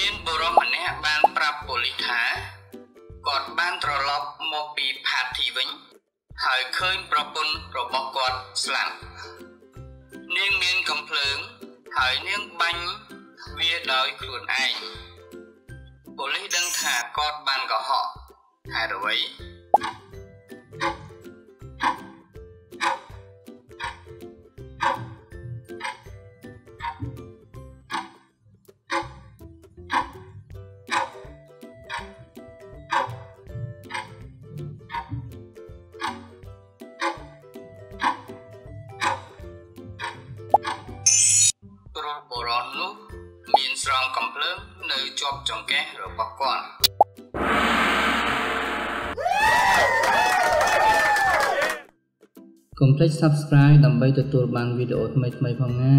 មានបុរសម្នាក់បានប្រាប់ប៉ូលីសថាគាត់បានត្រឡប់មកពីផាធីវិញហើយឃើញប្រពន្ធរបស់គាត់ស្លាប់នាងមានកំភ្លើងហើយនាងបាញ់វាដោយខ្លួនឯងប៉ូលីសដឹងថាគាត់បានកុហកហើយអ្វីស្រង់កំភ្លើងនៅជាប់ចង្កេះរបស់គាត់កុំភ្លេច Subscribe ដើម្បីទទួលបានវីដេអូថ្មីៗផងណា